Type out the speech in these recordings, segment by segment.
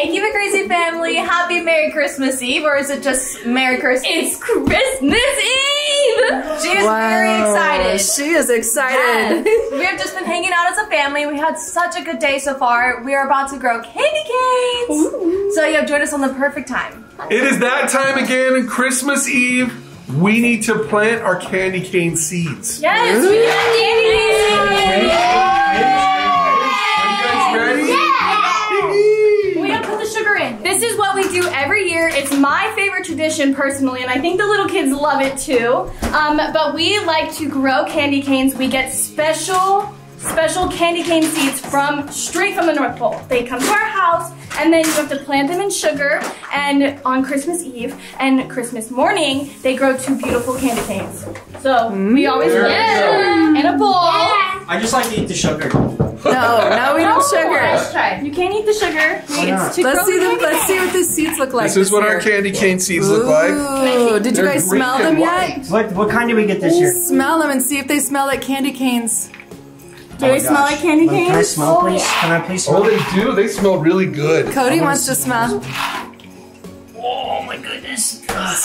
Hey, Keep It Crazy family, happy Merry Christmas Eve, or is it just Merry Christmas? It's Christmas Eve! She is very excited. She is excited. Yes. We have just been hanging out as a family. We had such a good day so far. We are about to grow candy canes. Ooh. So you have joined us on the perfect time. It is that time again, Christmas Eve. We need to plant our candy cane seeds. Yes, we have candy cane seeds. This is what we do every year. It's my favorite tradition personally, and I think the little kids love it too. But we like to grow candy canes. We get special candy cane seeds straight from the North Pole. They come to our house, and then you have to plant them in sugar, and on Christmas Eve and Christmas morning, they grow two beautiful candy canes. So we always put them in a bowl. Yeah. I just like to eat the sugar. No, we don't sugar. Let's try. You can't eat the sugar. Let's see what the seeds look like. This is what our candy cane seeds look like. Ooh, did you guys smell them yet? What kind did we get this year? Smell them and see if they smell like candy canes. Do they smell like candy canes? Can I smell, please? Yeah. Can I please smell? Oh, they do. They smell really good. Cody wants to smell. Oh my goodness. I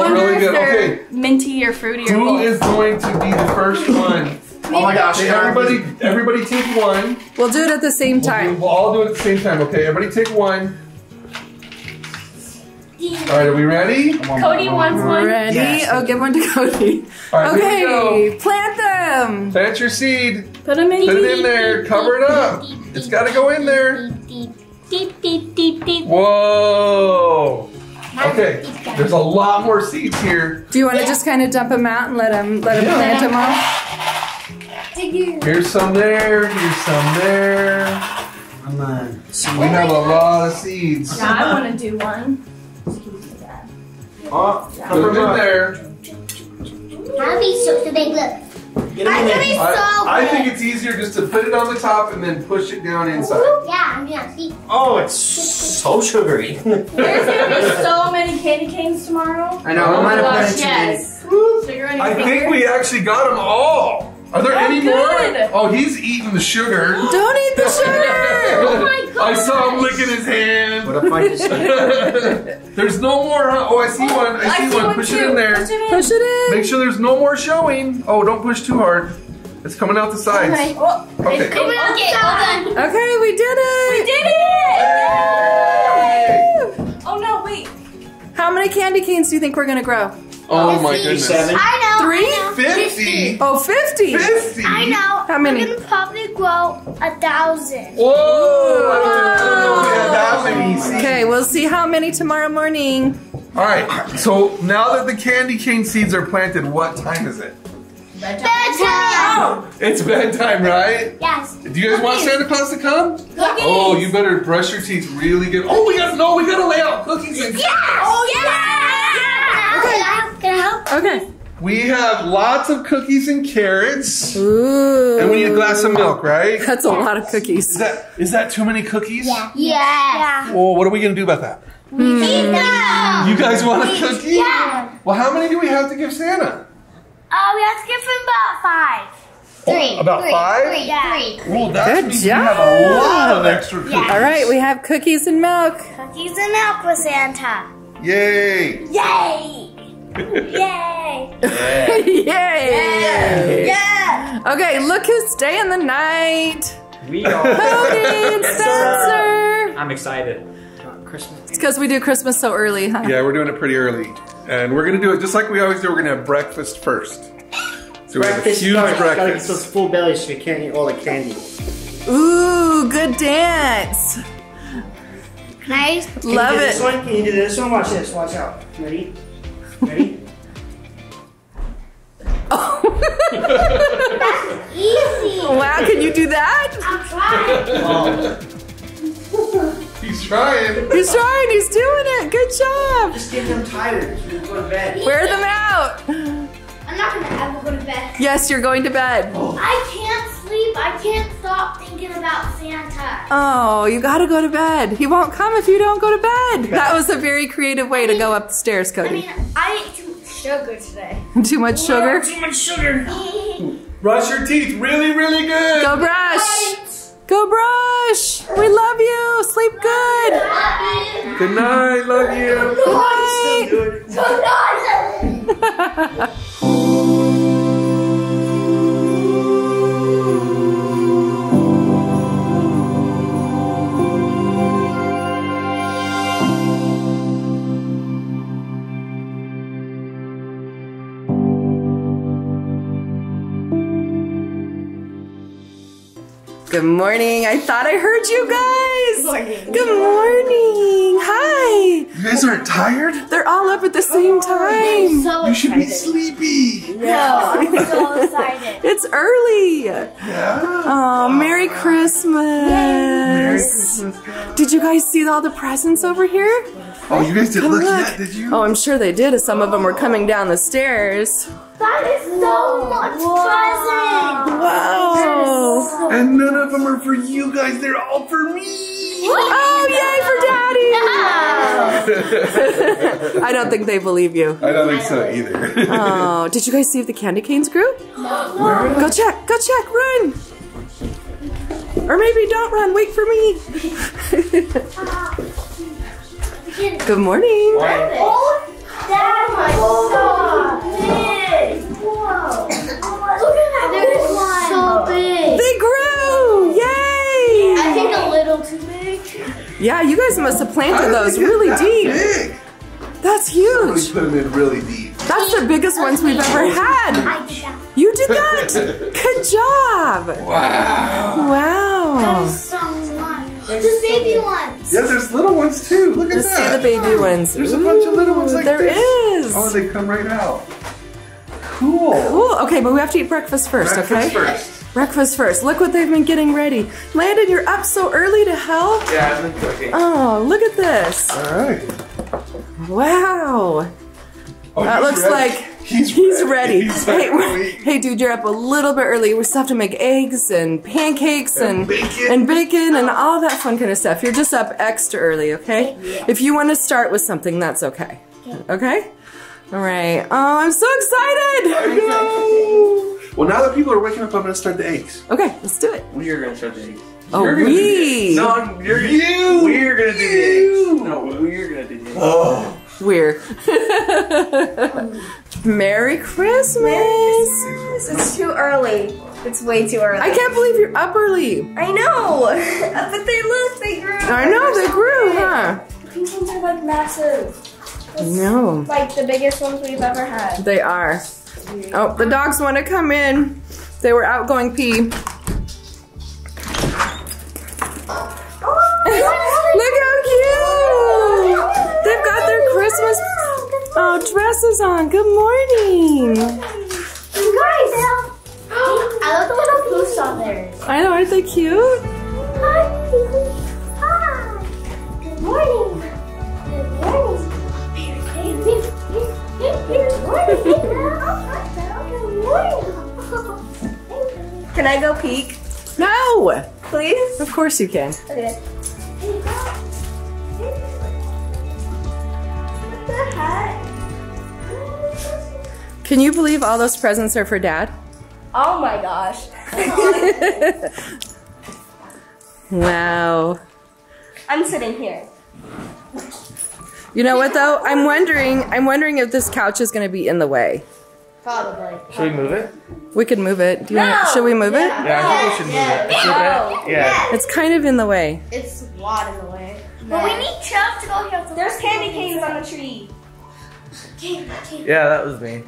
wonder if they're minty or fruity or what. Who is going to be the first one? Oh my gosh. Everybody take one. We'll do it at the same time. We'll all do it at the same time, okay? Everybody take one. All right, are we ready? Cody wants one. Ready? Yes. Oh, give one to Cody. All right, okay, here we go. Plant them. Plant your seed. Put it in there. Cover it up. It's got to go in there. Whoa. Okay, there's a lot more seeds here. Do you want to just kind of dump them out and let them plant them all? Here's some there. Here's some there. Come on. We have a lot of seeds. Yeah, I want to do one. Oh, put them in there. That'll be so big. Look. I think it's easier just to put it on the top and then push it down inside. Yeah. Oh, it's so sugary. There's gonna be so many candy canes tomorrow. I know. Yes. I think we actually got them all. Are there any more? Oh, he's eating the sugar. Don't eat the sugar! Oh my gosh. I saw him licking his hand. What a fight. There's no more, huh? Oh, I see one. I see one. Push it in there. Push it in. Make sure there's no more showing. Oh, don't push too hard. It's coming out the sides. Okay. Oh, okay. It's coming out the sides. Okay, we did it. We did it! Yay! Oh, no, wait. How many candy canes do you think we're going to grow? Oh my goodness. 7. I know. 350? Oh, 50. 50. I know. How many? We're gonna probably grow 1,000. Whoa. Okay, we'll see how many tomorrow morning. All right. So now that the candy cane seeds are planted, what time is it? Bedtime. Oh, it's bedtime, right? Yes. Do you guys want Santa Claus to come? Cookies. Oh, you better brush your teeth really good. Cookies. Oh, we gotta lay out cookies. And yes. Oh yeah. Okay. Can I help? Okay. We have lots of cookies and carrots. Ooh. And we need a glass of milk, right? That's a lot of cookies. Is that too many cookies? Yeah. Yeah. Well, what are we going to do about that? Pizza. You guys want a cookie? Yeah. Well, how many do we have to give Santa? We have to give him about 5. About three. Ooh, good job. We have a lot of extra cookies. Yeah. All right, we have cookies and milk. Cookies and milk with Santa. Yay. Yay. Yay! Yay! Yay! Yeah! Okay, look who's day in the night. We are. Cody and Spencer. I'm excited. Christmas. It's because we do Christmas so early, huh? Yeah, we're doing it pretty early, and we're gonna do it just like we always do. We're gonna have breakfast first. So we have a huge breakfast. Gotta get those full bellies so we can't eat all the candy. Ooh, good dance. Nice. Love it. Can you do this one? Watch this. Watch out. Ready? Ready? Oh. That's easy. Wow, can you do that? I'm trying. Oh. He's trying. He's doing it. Good job. Just get them tired. You're going to bed. Wear them out. I'm not going to ever go to bed. Yes, you're going to bed. Oh. I can't sleep. I can't stop thinking about Santa. Oh, you got to go to bed. He won't come if you don't go to bed. That was a very creative way to go up the stairs, Cody. I ate too much sugar today. Too much sugar? Too much sugar. Brush your teeth really, really good. Go brush. Right. Go Brush! We love you! Sleep good! Good night, love you! Good night! Good night! Good morning. I thought I heard you guys. Good morning. Hi. You guys aren't tired? They're all up at the same time. So you should be sleepy. No, I'm so excited. It's early. Yeah. Oh, Merry Christmas. Merry Christmas. Did you guys see all the presents over here? Oh, you guys didn't look yet, did you? Oh, I'm sure they did as some of them were coming down the stairs. That is so much present! Wow! So and none of them are for you guys, they're all for me! Oh, yay for Daddy! I don't think they believe you. I don't think so either. Oh, did you guys see if the candy canes grew? No. Go check, run! Or maybe don't run, wait for me! Good morning! Wow. That was so big! Whoa. Look at that. They're so big. They grew. Yay. I think a little too big. Yeah, you guys must have planted those really deep. Big. That's huge. We put them in really deep. That's the biggest ones we've ever had. I did that. You did that? Good job. Wow. Wow. That is so much. There's baby ones. Yeah, there's little ones too. Look at that. Let's see the baby ones. There's a bunch of little ones like this. There is. Oh, they come right out. Cool. Cool. Okay, but we have to eat breakfast first, okay? Breakfast first. Look what they've been getting ready. Landon, you're up so early to help? Yeah, I've been cooking. Oh, look at this. All right. Wow. Oh, that looks like he's ready. Hey, dude, you're up a little bit early. We still have to make eggs and pancakes and bacon and all that fun kind of stuff. You're just up extra early, okay? Yeah. If you want to start with something, that's okay. Okay? All right. Oh, I'm so excited! I know. Well, now that people are waking up, I'm gonna start the eggs. Okay, let's do it. We are gonna start the eggs. Oh, we. No, we're gonna do the eggs. No, we're gonna do the eggs. Oh, we're. Merry Christmas! Merry Christmas. It's too early. It's way too early. I can't believe you're up early. I know, but they grew. I know they grew, huh? The pink ones are like massive. No. Like the biggest ones we've ever had. They are. Oh, the dogs want to come in. They were out going pee. Oh, look how cute! They've got their Christmas dresses on. Good morning. You guys, I love the little poofs on there. I know, aren't they cute? Hi. Hi. Good morning. Good morning. Can I go peek? No! Please? Of course you can. Okay. What the heck? Can you believe all those presents are for Dad? Oh my gosh. Wow. I'm sitting here. You know what though? I'm wondering if this couch is going to be in the way. Probably. Should we move it? We could move it. Do you want to, should we move it? Yeah, I think we should move it. No. Yeah. It's kind of in the way. It's a lot in the way. But we need Chubb to go here. There's candy canes on the tree. Yeah, that was me.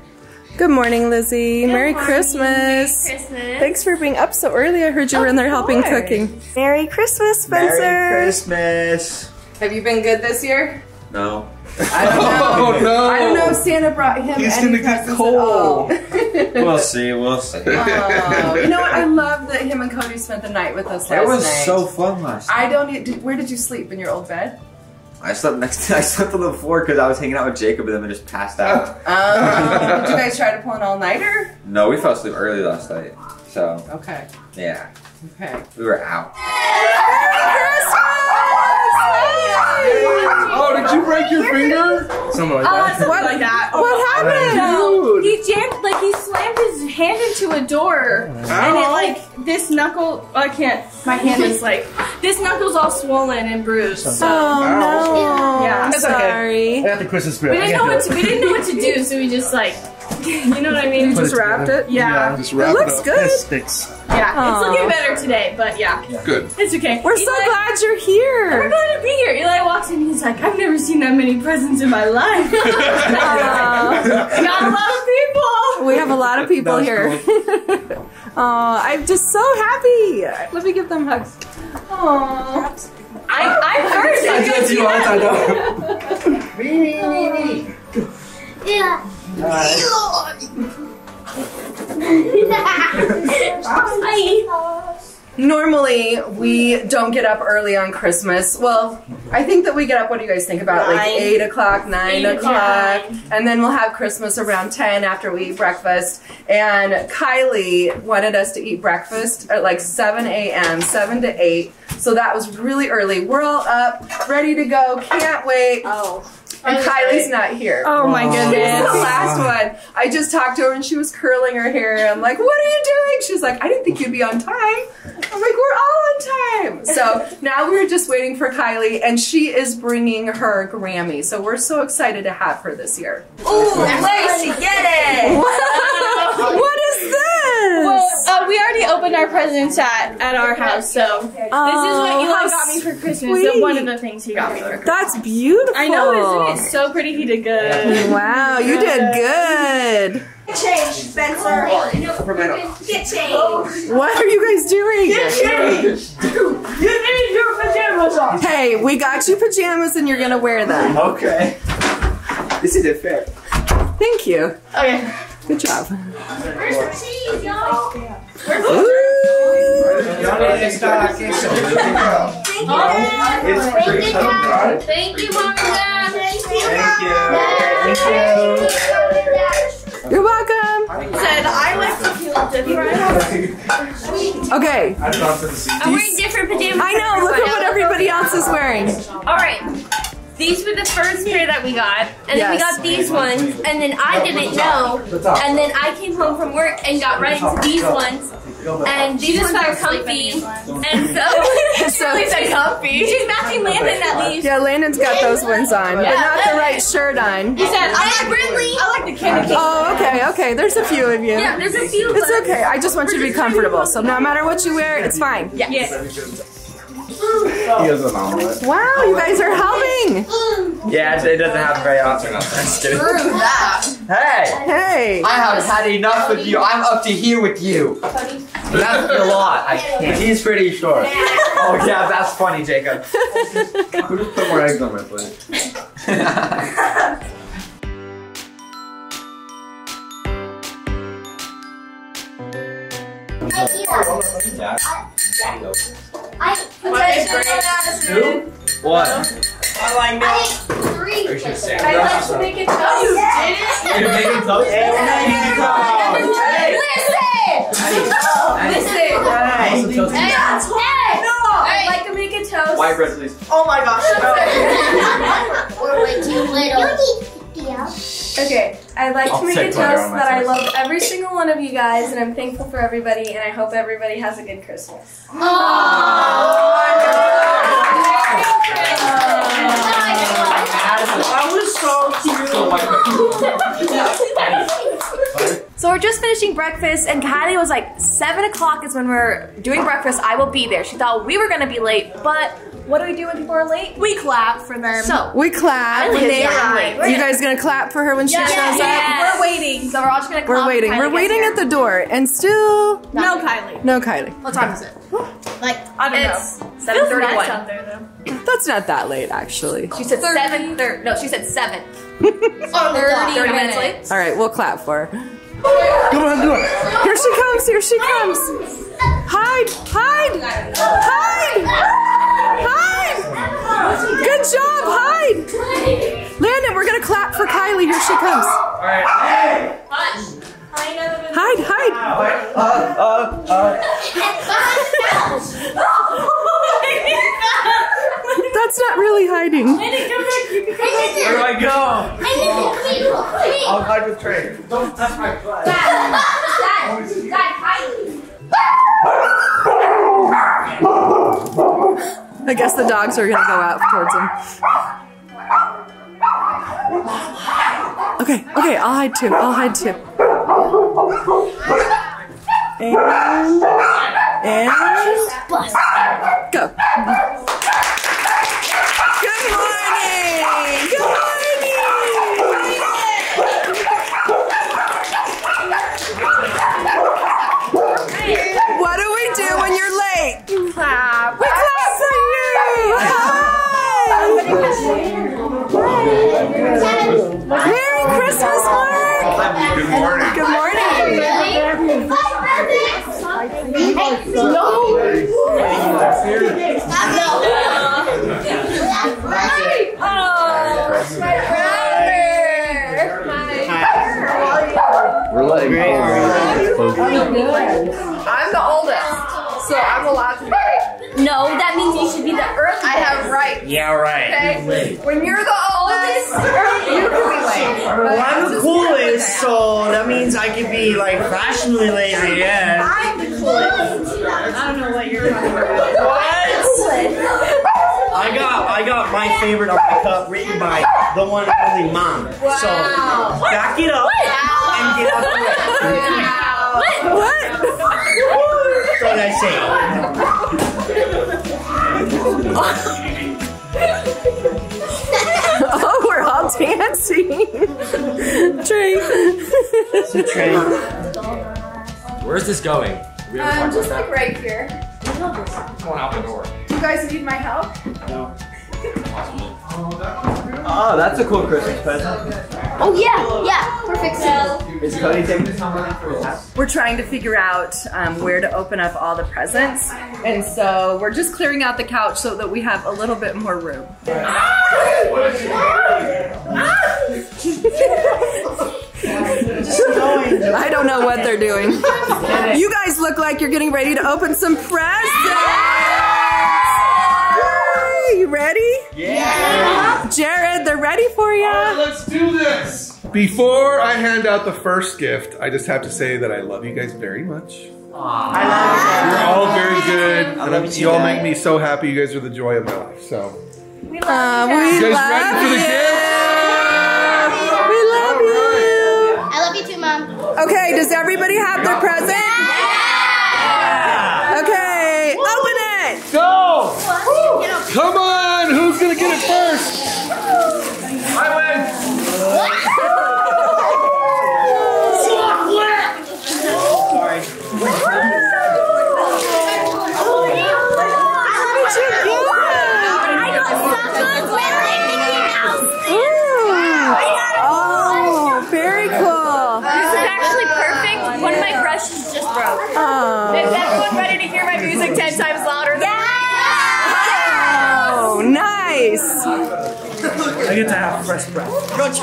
Good morning, Lizzie. Merry Christmas. Merry Christmas. Thanks for being up so early. I heard you were in there helping cooking. Merry Christmas, Spencer. Merry Christmas. Have you been good this year? No. I don't know. Oh, no. I don't know if Santa brought him any presents at all. We'll see, we'll see. Oh, you know what? I love that him and Cody spent the night with us last night. That was so fun last night. Where did you sleep? In your old bed? I slept on the floor because I was hanging out with Jacob and then I just passed out. Did you guys try to pull an all-nighter? No, we fell asleep early last night. So. Okay. Yeah. Okay. We were out. Merry Christmas! Oh, did you break your finger? Something like that. What happened? He jammed like like he slammed his hand into a door. And it like, this knuckle, I can't, my hand is like, this knuckle's all swollen and bruised. So. Oh no. Yeah, it's sorry. Okay. I got the Christmas spirit. We didn't know what to do, so we just like, you know what I mean? You just wrapped it? Yeah. Yeah, just wrapped it. It looks good. It sticks. Yeah, aww. It's looking better today, but yeah. Good. It's okay. We're so glad you're here. We're glad to be here. Eli walks in and he's like, I've never seen that many presents in my life. Not a lot of people. We have a lot of people here. Cool. Aw, I'm just so happy. Let me give them hugs. Aww. I've heard that. Me. Yeah. Normally, we don't get up early on Christmas. Well, I think that we get up, what do you guys think about, like 8 o'clock, 9 o'clock, and then we'll have Christmas around 10 after we eat breakfast. And Kylie wanted us to eat breakfast at like 7 a.m., 7 to 8, so that was really early. We're all up, ready to go, can't wait. Oh. And Kylie's not here. Oh my goodness. She's the last one. I just talked to her and she was curling her hair. I'm like, what are you doing? She's like, I didn't think you'd be on time. I'm like, we're all on time. So now we're just waiting for Kylie and she is bringing her Grammy. So we're so excited to have her this year. Ooh, Lacey, get it. What is this? Well, we already opened our presents at our house. So this is what Eli got me for Christmas. So one of the things he got me for Christmas. That's beautiful. I know, isn't it? So pretty, he did good. Wow, you did good. Get changed, Spencer. Get changed. What are you guys doing? Get changed. You need your pajamas on. Hey, we got you pajamas and you're gonna wear them. Okay. This is unfair. Thank you. Okay. Good job. Where's the cheese, y'all? Where's the cheese? Thank you, Dad. Thank you, Mom and Dad. Thank you. You're welcome. Said I like to feel different. Okay. I'm wearing different pajamas. I know. Look at what everybody else is wearing. All right. These were the first pair that we got, and then we got these ones, and then I didn't know, and then I came home from work and got right into these ones, and these ones are comfy, and so she's really so comfy. She's matching Landon at least. Yeah, Landon's got those ones on, but not the right shirt on. He said, I like Ridley. I like the candy cane. Oh, okay, okay. There's a few of you. Yeah, there's a few. It's okay. I just want you to be comfortable. So no matter what you wear, it's fine. Yeah. He has an omelet. Wow, you guys are helping! Yeah, it doesn't happen very often. I'm just kidding. Screw that! Hey! Hey! I have had enough with you. I'm up to here with you. That's a lot. I can't. He's pretty short. Oh yeah, that's funny, Jacob. Could have put more eggs on my plate. I'd like to make a toast. White bread, please. Oh my gosh. We're way too little. Okay. I'd like to make a toast that I love every single one of you guys, and I'm thankful for everybody, and I hope everybody has a good Christmas. Aww. That was so cute. So we're just finishing breakfast, and Kylie was like, 7 o'clock is when we're doing breakfast. I will be there. She thought we were going to be late, but... What do we do when people are late? We clap for them. So we clap when they arrive. Are you guys gonna clap for her when she shows up? We're waiting. So we're all just gonna clap. We're waiting. We're waiting at the door, and still no Kylie. No Kylie. What time is it? Like I don't know. 7:31 out there though. That's not that late actually. She said 7:30. No, she said 7. 30 minutes late. All right, we'll clap for her. Come on, do it. Here she comes. Here she comes. Hide! Hide! Hide! Hide! Good job, hide! Landon, we're gonna clap for Kylie. Here she comes. Alright. Hide, hide. That it's not really hiding. Lennon, come back. You can come back. Where do I go? Oh. I'll hide with Trey. Don't touch my butt. Dad, Kylie. I guess the dogs are gonna go out towards him. Okay, okay, I'll hide too. I'll hide too. And go. Good morning. Good morning. What do we do when you're late? We clap. We clap for you. Hi. Merry Christmas, Mark. Good morning. Good morning. We're letting go. I'm the oldest, so I'm allowed to be right. No, that means you should be the earliest. I have rights. Yeah, right. Okay? When you're the oldest, you can be late. Well, I'm the coolest, so that means I can be like fashionably lazy, yeah. I'm the coolest. I don't know what you're talking about. What? I got my favorite on my cup written by the one and only mom. Wow. So back it up and get out the way. Wow. What? So I say. Oh, we're all dancing. Trey. So Trey, where's this going? Just like right here. It's going out the door. You guys need my help? No. Oh, that's a cool Christmas present. Oh yeah, yeah, perfect. So, is Cody taking this home for us? We're trying to figure out where to open up all the presents, and so we're just clearing out the couch so that we have a little bit more room. I don't know what they're doing. You guys look like you're getting ready to open some presents. You ready? Yeah. Jared, they're ready for you. Right, let's do this. Before I hand out the first gift, I just have to say that I love you guys very much. Aww. I love you. You're all very good. You all make me so happy. You guys are the joy of my life. So. We love you. You guys ready for the gift? We love you. I love you too, Mom. Okay, does everybody have their present? Yeah. Okay, open it. Go. Come on, who's gonna get it first? I win! Sorry. I got chocolate. Oh, very cool. This is actually perfect. One of my brushes just broke. Oh. If that's one ready to hear my music 10 times louder than nice. I get to have fresh breath. Don't you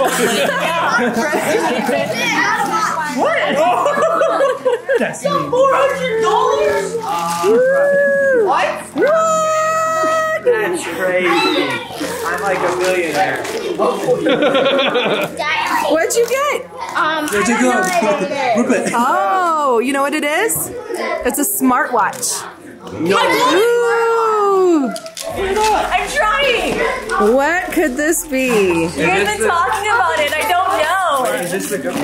what? That's $400? What? What? That's crazy. I'm like a millionaire. What'd you get? Where'd you go? Oh, you know what it is? It's a smartwatch. No. Ooh. I'm trying! What could this be? You guys have been talking about it, I don't know! Is this the good one?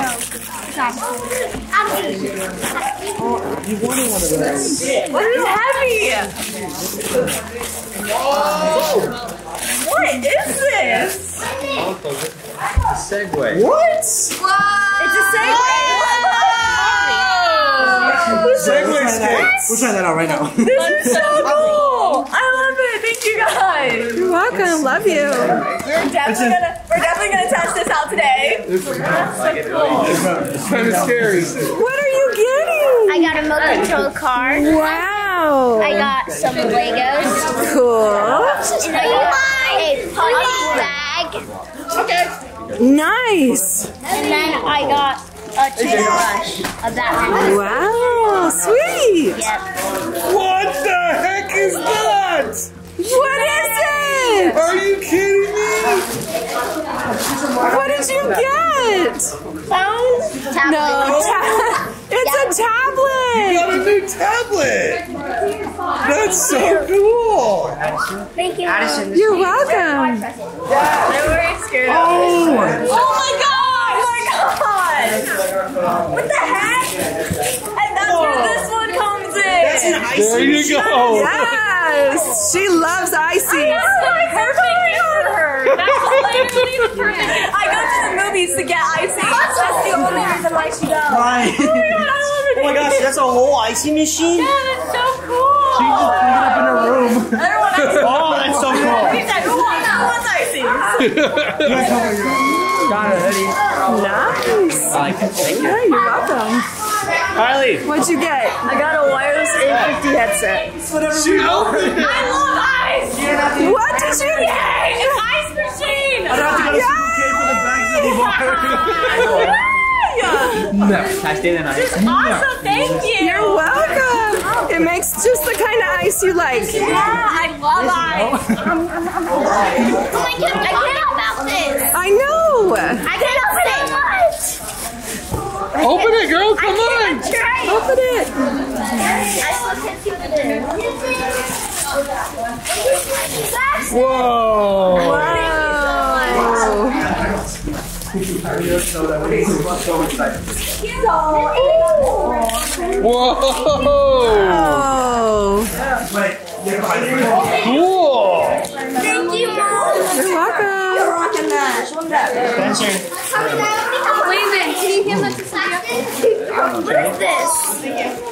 You wanted one of those. What is heavy? Whoa! What is this? It's a Segway. What? It's a Segway! Segway skates! We'll try that out right now. This is so cool! I love it! Thank you guys! You're welcome, love you! We're definitely gonna test this out today. This is so cool. It's kind of scary. What are you getting? I got a motor control car. Wow! I got some Legos. Cool. And I got a punch bag. Okay. Nice! And then I got a train brush of that. Wow, sweet! Yep. What the heck is that? What is it? it? Are you kidding me? What did you get? Phone? Tablet. No. It's a tablet. You got a new tablet. That's so cool. Thank you. Addison. You're welcome. Oh my god. What the heck? And that's where this one comes in. That's an icy. There you go. Yes. She loves icy. That's perfect for her. That's literally perfect. I go to the movies to get icy. That's the only reason why she goes. Right. Oh my gosh, that's a whole icy machine? Yeah, that's so cool. She just put it up in her room. Everyone else. Oh, that's so cool. He's like, who wants icy? Got it, Eddie. Nice. Yeah, you're welcome. Kylie. What'd you get? I got a wireless A50 headset. It's whatever we opened it. I love ice. What did you get? Yay, an ice machine. I don't have to go to Supercade for the bags of the water. No, I stayed in ice. This is awesome. Thank you. You're welcome. It makes just the kind of ice you like. Yeah, I love ice. Oh my god, I can't about this. I know. I can't open it. Open it, girl. Come on. Open it. I still can't see what it is. Whoa. Whoa! Cool! Thank you, Mom! You're welcome! You're rocking that! Wait a minute, can you give us a second? What is this?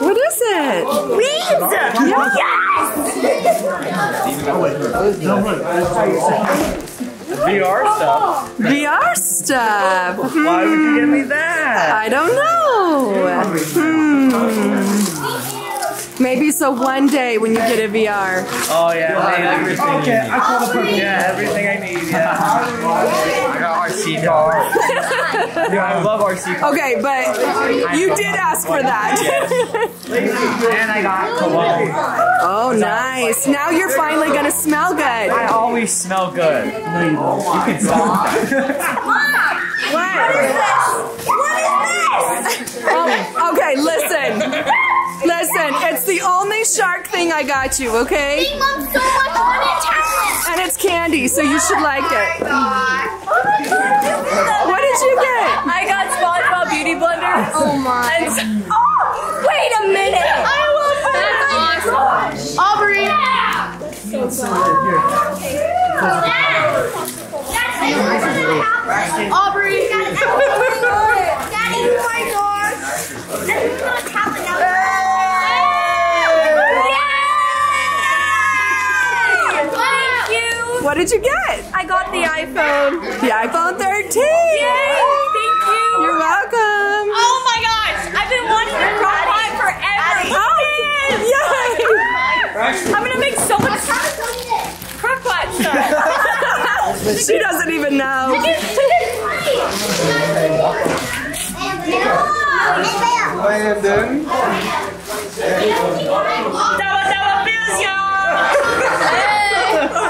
What is it? Weeds! Yes! VR stuff. VR stuff. Why would you give me that? I don't know. Maybe so one day when you get a VR. Oh yeah, I need everything. Okay, I call the perfect. Yeah, everything I need. Yeah. I got RC dolls. I love RC dolls. Okay, but you did ask for that. And I got cologne. Oh, nice. Now you're finally going to smell good. I always smell good. No, you won't. You can smell that. Mom! What is this? What is this? Okay, listen. Listen, it's the only shark thing I got you, okay? She loves so much on its house. And it's candy, so you should like it. Oh my god. What did you get? I got Spongebob Beauty Blender. Oh my. And, wait a minute! I love that! That's awesome! Aubrey! Yeah! That's so good. Aubrey! That is my gosh! This is what's happening out there! Thank you! What did you get? I got the iPhone. The iPhone 13! Yay! Thank you! You're welcome! Oh my gosh! I've been wanting to cry. I'm gonna make so much crock-pot stuff. She doesn't even know. Landon.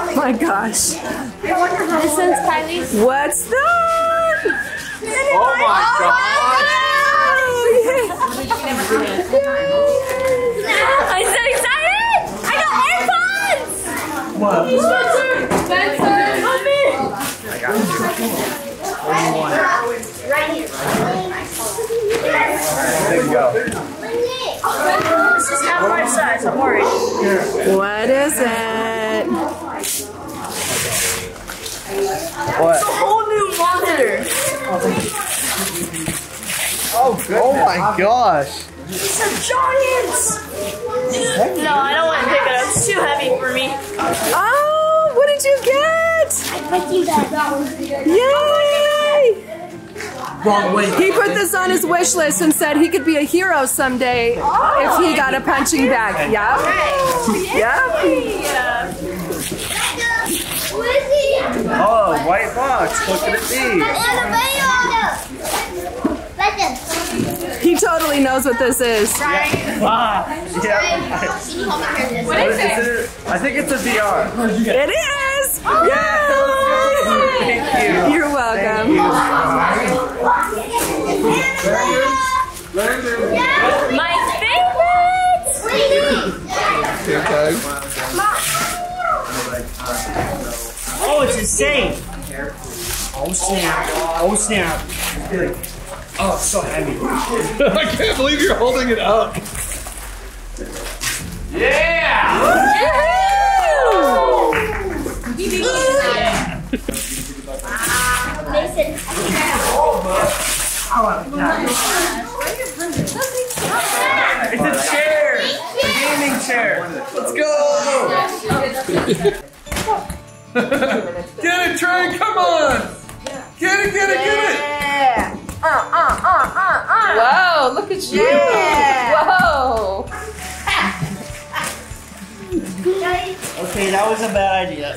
Oh my gosh. This one's Kylie's. What's that? Oh my gosh. I'm so excited. What? Spencer! Help me! I got you. What do you want? Right here. There you go. This is half my size, I'm worried. What is it? What? It's a whole new monitor. Oh, goodness. Oh my gosh. These are giants! No, I don't want to pick it up. It's too heavy for me. Oh, what did you get? I picked you that. Yay! Wrong way. He put this on his wish list and said he could be a hero someday if he got a punching bag. Yep. Yep. Oh, white box. What could it be? He totally knows what this is. Right? Yeah. What is it? I think it's a VR. It is! Oh, yes! Thank you. You're welcome. Thank you. My favorite! Oh, it's insane! Oh snap! Oh snap! Oh, it's so heavy! I can't believe you're holding it up! Yeah! Yeah! Mason. It's a chair! A gaming chair! Let's go! Get it, Trey! Come on! Get it! Yeah! Wow! Look at you! Yeah. Whoa! Okay, that was a bad idea.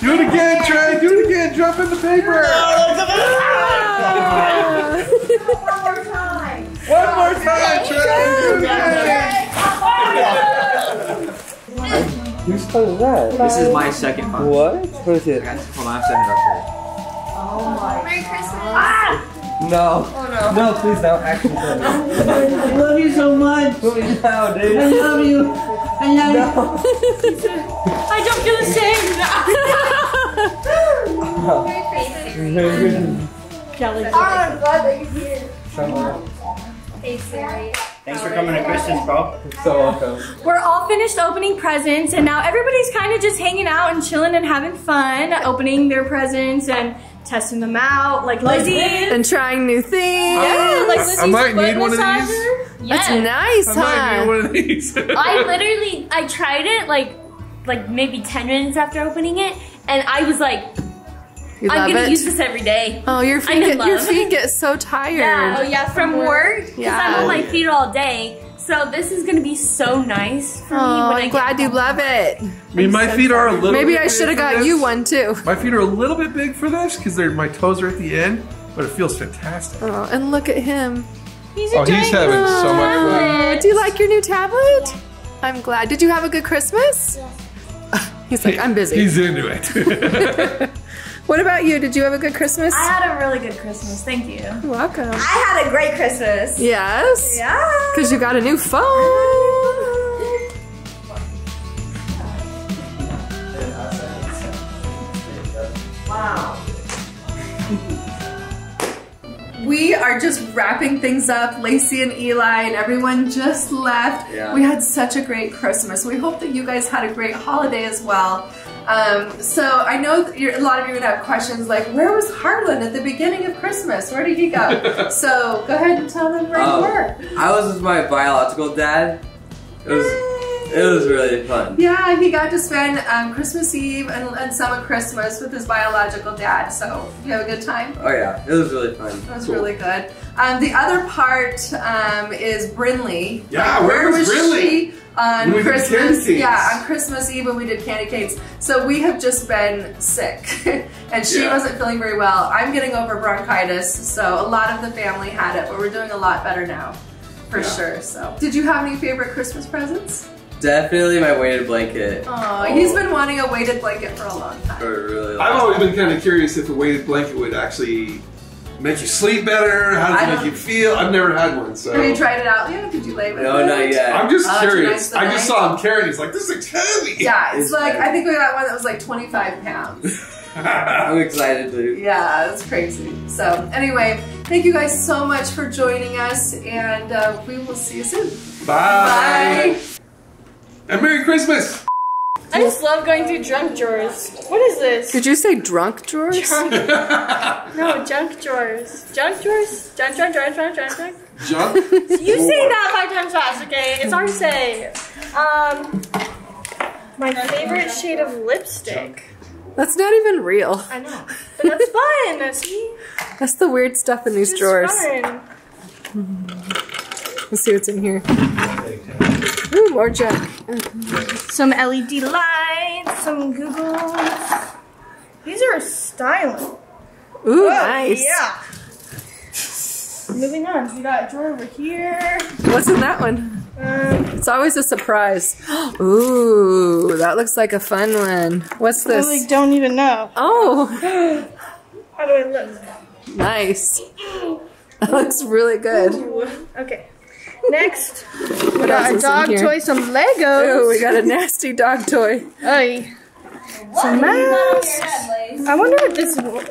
Do it again, Trey! Do it again! Drop in the paper! One more time, Trey! Do it again! Whose part is that? This is my second part. What? What is it? I got this from last anniversary. Oh my. Merry Christmas! Ah! No. Oh no. No, please, no. Actually, I love you so much. Please, no, dude. I love you. I love you. I don't feel ashamed. Oh, I'm glad that you're here. Thanks, Mary. Thanks for coming to Christmas, bro. So welcome. We're all finished opening presents, and now everybody's kind of just hanging out and chilling and having fun, opening their presents and testing them out, like Lizzie. And trying new things. Yeah, like Lizzie's I might need one of these. Yes. That's nice, I might need one of these. I tried it like maybe 10 minutes after opening it, and I was like, I'm gonna use this every day. Oh, your feet get so tired. Yeah. Oh yeah, from work. Because I'm on my feet all day. So this is gonna be so nice for me when I'm glad you love it. I mean, my feet are a little bit big. Maybe I should have got you one too. My feet are a little bit big for this because my toes are at the end, but it feels fantastic. Oh, and look at him. He's he's having so much fun. Do you like your new tablet? Yeah. I'm glad. Did you have a good Christmas? Yeah. He's like, I'm busy. He's into it. What about you? Did you have a good Christmas? I had a really good Christmas. Thank you. You're welcome. I had a great Christmas. Yes? Yeah. Because you got a new phone. Wow. We are just wrapping things up. Lacey and Eli and everyone just left. Yeah. We had such a great Christmas. We hope that you guys had a great holiday as well. So I know a lot of you would have questions like, where was Harlan at the beginning of Christmas? Where did he go? So go ahead and tell them where you were. I was with my biological dad. It was really fun. Yeah, he got to spend Christmas Eve and some of Christmas with his biological dad. So you have a good time? Oh yeah, it was really fun. It was really good. The other part is Brinley. Yeah, like, where was Brinley? She on Christmas, yeah, on Christmas Eve when we did candy canes. So we have just been sick, and she wasn't feeling very well. I'm getting over bronchitis, so a lot of the family had it, but we're doing a lot better now, for sure. So, did you have any favorite Christmas presents? Definitely my weighted blanket. Aww, he's been wanting a weighted blanket for a long time. I've always been kind of curious if a weighted blanket would actually make you sleep better. How does it make you feel? I've never had one, so. Have you tried it out? Yeah, did you lay with it? No, not yet. I'm just curious. I just saw him carrying it. He's like, this looks heavy. Yeah, it's like, I think we got one that was like 25 pounds. I'm excited, dude. Yeah, that's crazy. So, anyway, thank you guys so much for joining us, and we will see you soon. Bye. Bye. And Merry Christmas! I just love going through drunk drawers. What is this? Did you say drunk drawers? Drunk. No, junk drawers. Junk drawers? Junk. Junk? You say that 5 times fast, okay? It's RC. My favorite shade of lipstick. That's not even real. I know. But that's fun, see? That's the weird stuff in these drawers. Mm-hmm. Let's see what's in here. Ooh, more junk. Some LED lights, some Googles. These are styling. Ooh, nice. Yeah. Moving on. We got a drawer over here. What's in that one? It's always a surprise. Ooh, that looks like a fun one. What's this? I don't even know. Oh. How do I look? Nice. That looks really good. Ooh. Okay. Next, we got a dog toy, some Legos. Ooh, we got a nasty dog toy. Hey. Some masks. I wonder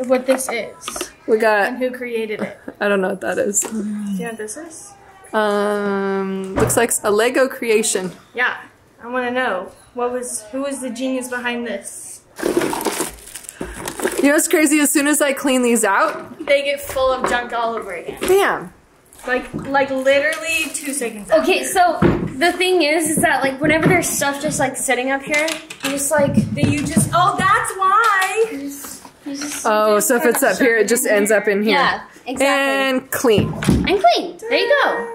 what this is. We got. And who created it? I don't know what that is. Do you know what this is? Looks like a Lego creation. Yeah, I want to know who was the genius behind this. You know what's crazy? As soon as I clean these out, they get full of junk all over again. Damn. Like literally 2 seconds after. Okay, so the thing is that like whenever there's stuff just like sitting up here, you just like oh, that's why. Oh, so if it's up here, it just ends up in here. Yeah, exactly. And clean. And clean. There you go.